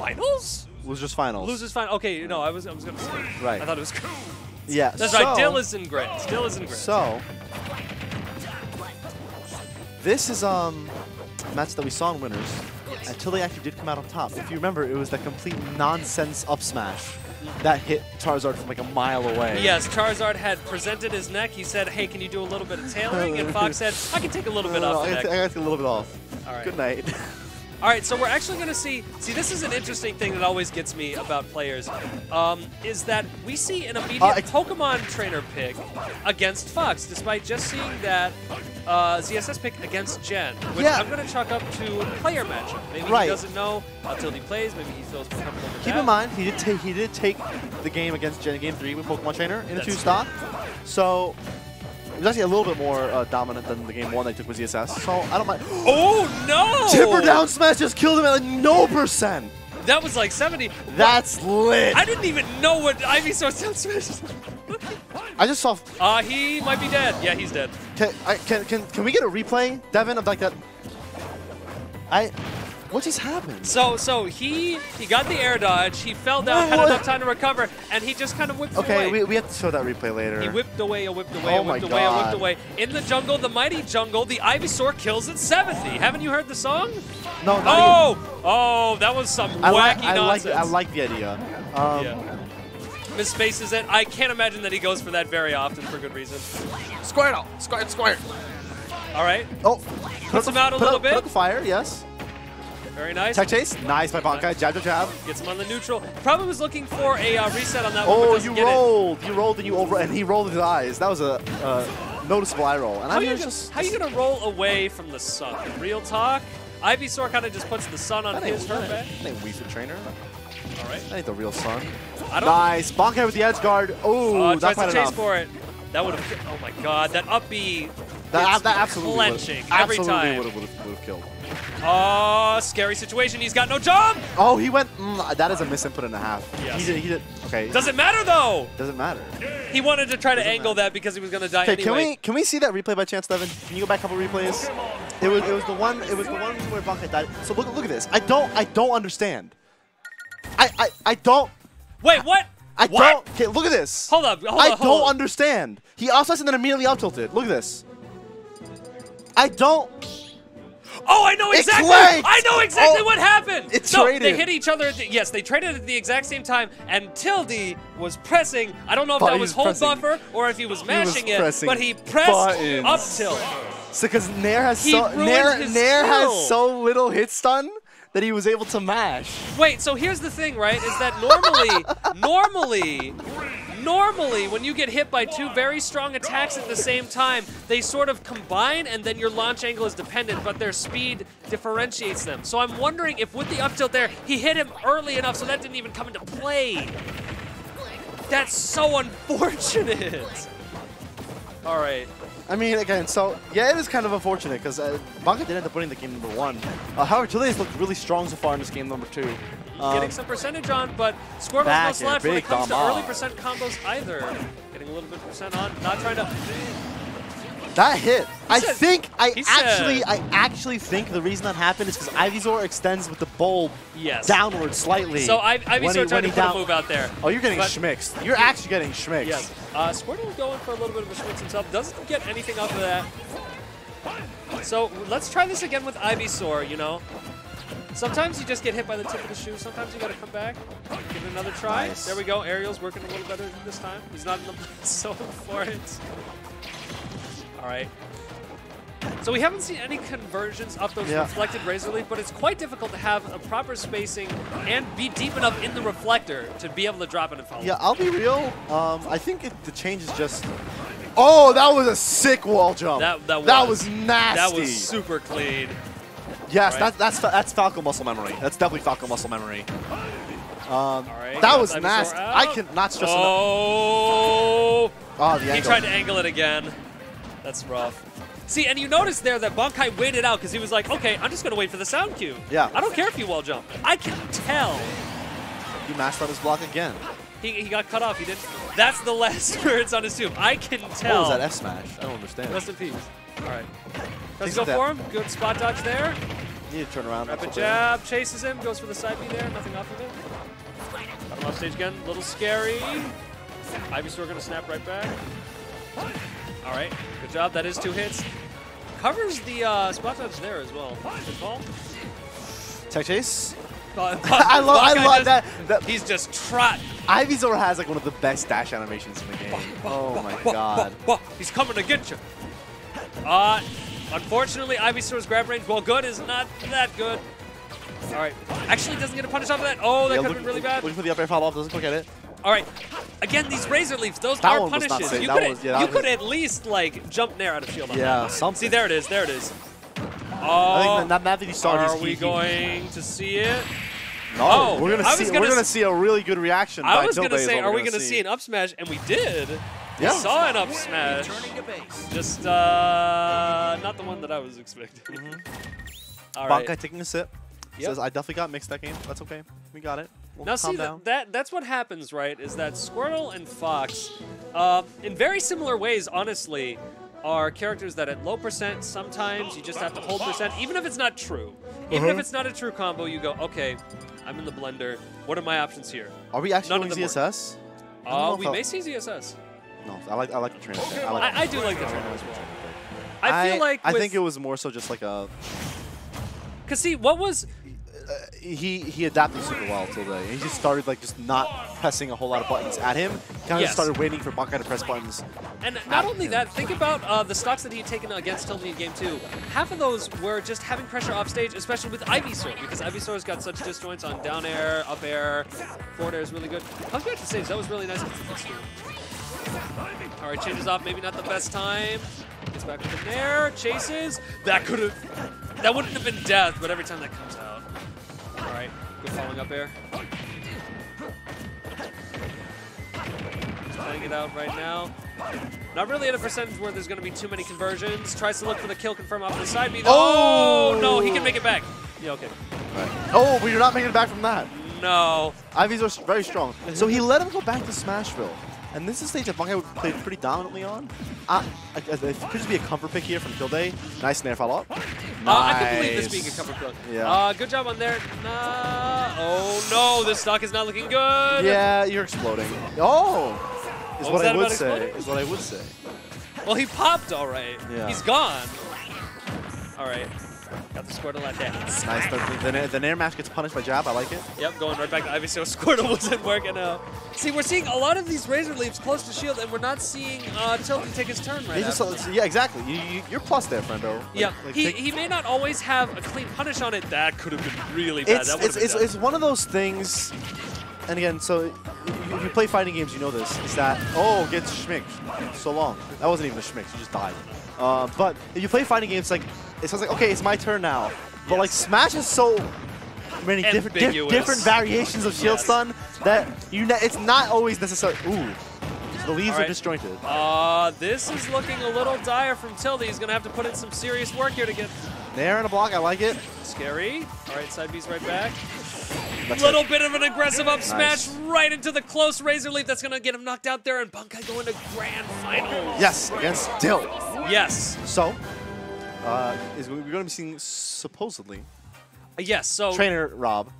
finals? It was just finals. Loses final. Okay, no, I was gonna say. Right. I thought it was. Yeah. That's right. Dill is in Grants. Dill is in Grants. So this is match that we saw in winners until they actually did come out on top. If you remember, it was that complete nonsense up smash that hit Charizard from like a mile away. Yes, Charizard had presented his neck. He said, "Hey, can you do a little bit of tailing?" And Fox said, "I can take a little bit off." I gotta take a little bit off. All right. Good night. All right, so we're actually going to see. See, this is an interesting thing that always gets me about players, is that we see an immediate Pokemon Trainer pick against Fox, despite just seeing that ZSS pick against Jen, which I'm going to chalk up to player matchup. Maybe he doesn't know until he plays. Maybe he feels more comfortable. Keep in mind, he did take the game against Jen in Game 3 with Pokemon Trainer in a 2-stock. So it was actually a little bit more dominant than the game 1 they took with ZSS, so I don't mind. Oh no! Tipper down smash just killed him at like no percent. That was like 70. That's lit. I didn't even know what Ivysaur down smash. I just saw. He might be dead. Yeah, he's dead. Can we get a replay, Devin, of like that? What just happened? So he got the air dodge, he fell down, had enough time to recover, and he just kind of whipped away. Okay, we have to show that replay later. He whipped away, whipped away. In the jungle, the mighty jungle, the Ivysaur kills at 70. Haven't you heard the song? No, not even. Oh, that was some wacky nonsense. I like the idea. Misspaces it. I can't imagine that he goes for that very often for good reason. Squirtle! Squirt! All right. Oh. Puts him out a little bit. Put up the fire, yes. Very nice. Tech chase, nice by Bankai. Jab, jab, jab. Gets him on the neutral. Probably was looking for a reset on that one. Oh, you rolled. You rolled and you over, and he rolled his eyes. That was a noticeable eye roll. And how are you gonna roll away from the sun? Real talk. Ivysaur kind of just puts the sun on his turn back. That ain't Weasel Trainer. All right. That ain't the real sun. Nice. Bankai with the edge guard. Oh, that's quite enough. Chase for it. That would have. Oh my God. That up B. That absolutely clenching every time. Absolutely would have killed. Oh, scary situation. He's got no jump. Oh, he went. That is a misinput and a half. Yes. He did. Okay. Doesn't matter though. Doesn't matter. He wanted to try to angle that because he was gonna die anyway. Can we see that replay by chance, Devin? Can you go back a couple replays? It was the one where Bankai died. So look at this. I don't understand. I don't. Wait, what? I don't. Okay, look at this. Hold up. Hold on. I don't understand. He offsets and then immediately up tilted. Look at this. I don't. Oh, I know exactly! I know exactly what happened! Traded. They hit each other. Yes, they traded at the exact same time, and Tilde was pressing. I don't know if that was hold buffer or if he was mashing it, but he pressed buttons. Up tilt. So because Nair has so little hit stun that he was able to mash. Wait, so here's the thing, right? Is that normally, when you get hit by two very strong attacks at the same time, they sort of combine, and then your launch angle is dependent, but their speed differentiates them. So I'm wondering if with the up tilt there, he hit him early enough so that didn't even come into play. That's so unfortunate. All right. I mean, again, so, yeah, it is kind of unfortunate, because Bankai did end up winning the game number 1. However, Tilde's looked really strong so far in this game number 2. Getting some percentage on, but Squirtle's no slack when it comes to early percent combos either. Getting a little bit percent on, not trying to. That hit. I actually think the reason that happened is because Ivysaur extends with the bulb downward slightly. So Ivysaur tried to put a move out there. Oh, you're getting schmixed. You're actually getting schmixed. Yes. Squirtle going for a little bit of a schmix himself. Doesn't get anything off of that. So let's try this again with Ivysaur, you know. Sometimes you just get hit by the tip of the shoe. Sometimes you gotta come back, give it another try. Nice. There we go. Ariel's working a little better this time. He's not in the zone for it. All right. So we haven't seen any conversions of those reflected Razor Leaf, but it's quite difficult to have a proper spacing and be deep enough in the reflector to be able to drop it and follow. Yeah, I'll be real. I think the change is just. Oh, that was a sick wall jump. That was nasty. That was super clean. Yes, right. that's Falco muscle memory. That's definitely Falco muscle memory. Right, that was nasty. I cannot stress enough. Oh, the angle. He tried to angle it again. That's rough. See, and you notice there that Bankai waited out because he was like, okay, I'm just going to wait for the sound cue. Yeah. I don't care if you wall jump. I can tell. He mashed on his block again. He got cut off. He didn't. That's the last words on his tube. I can tell. What was that F smash? I don't understand. Rest in peace. All right. Let's go for him. Good spot dodge there. Need to turn around. Rapid jab, chases him, goes for the side B there, nothing off of it. Got him off stage again, a little scary. Ivysaur gonna snap right back. All right, good job, that is 2 hits. Covers the spot dodge there as well. Good call. Tech chase. I love that. He's just trotting. Ivysaur has like one of the best dash animations in the game. Oh my god. He's coming to get you. Unfortunately, Ivysaur's grab range, well, good is not that good. All right. Actually, doesn't get a punish off of that. Oh, that could have been really bad. Looking for the up air follow up. Doesn't look at it. All right. Again, these razor leaves, those are punishes. You could at least like jump nair out of shield on that. Yeah, something. See, there it is. There it is. Oh, are we going to see it? No, oh, we're gonna see a really good reaction. I was gonna say, are we gonna see an up smash? And we did. Yeah. We saw an up smash. Just not the one that I was expecting. All right. Bankai taking a sip. Yep. Says I definitely got mixed that game. That's okay. We got it. We'll now see that's what happens, right? Is that Squirtle and Fox, in very similar ways, honestly, are characters that at low percent, sometimes you just have to hold percent, even if it's not true. Even if it's not a true combo, you go, okay, I'm in the blender. What are my options here? Are we actually doing ZSS? We may see ZSS. No, I like the trainer. I do like the trainer as well. I feel like I think it was more so just like a... Because see, what was... He adapted super well till today. He just started like just not pressing a whole lot of buttons at him. Kind of just started waiting for Bankai to press buttons. And not only that, think about the stocks that he had taken against Tilde in game 2. Half of those were just having pressure off stage, especially with Ivysaur, because Ivysaur's got such disjoints on down air, up air, forward air is really good. Comes back to stage, that was really nice. Alright, changes off, maybe not the best time. Gets back with the nair, chases. That wouldn't have been death, but every time that comes out. Alright, good following up air. He's playing it out right now. Not really at a percentage where there's going to be too many conversions. Tries to look for the kill confirm off the side B. Oh! Oh, no, he can make it back. Yeah, okay. Right. Oh, but you're not making it back from that. No. Ivysaur's very strong. So he let him go back to Smashville. And this is a stage that Bankai played pretty dominantly on. It could just be a comfort pick here from Tilde. Nice snare follow-up. Nice. I can believe this being a comfort pick. Yeah. Good job on there. Nah. Oh no, this stock is not looking good. Yeah, you're exploding. Oh, is what I would say. Exploding? Is what I would say. Well, he popped all right. Yeah. He's gone. All right. Got the Squirtle out there. Nice. The nair match gets punished by jab. I like it. Yep, going right back to Ivysaur. Squirtle wasn't working out. See, we're seeing a lot of these razor leaves close to shield, and we're not seeing Tilde take his turn right now. Yeah, exactly. You're plus there, friendo. Like, yeah, he may not always have a clean punish on it. That could have been really bad. It's one of those things. And again, so if you play fighting games, you know this. Is that gets schmicked so long? That wasn't even a schmick. You just died. But if you play fighting games, like. It sounds like, okay, it's my turn now. But like Smash is so many different variations of shield stun that it's not always necessary. Ooh, so the leaves are disjointed. This is looking a little dire from Tilde. He's gonna have to put in some serious work here to get there in a block. I like it. Scary. All right, side B's right back. Little bit of an aggressive up smash right into the close razor leaf. That's gonna get him knocked out there, and Bankai going to grand finals. Yes, against Tilde. Yes. So. We're going to be seeing supposedly. Yes, so Trainer Rob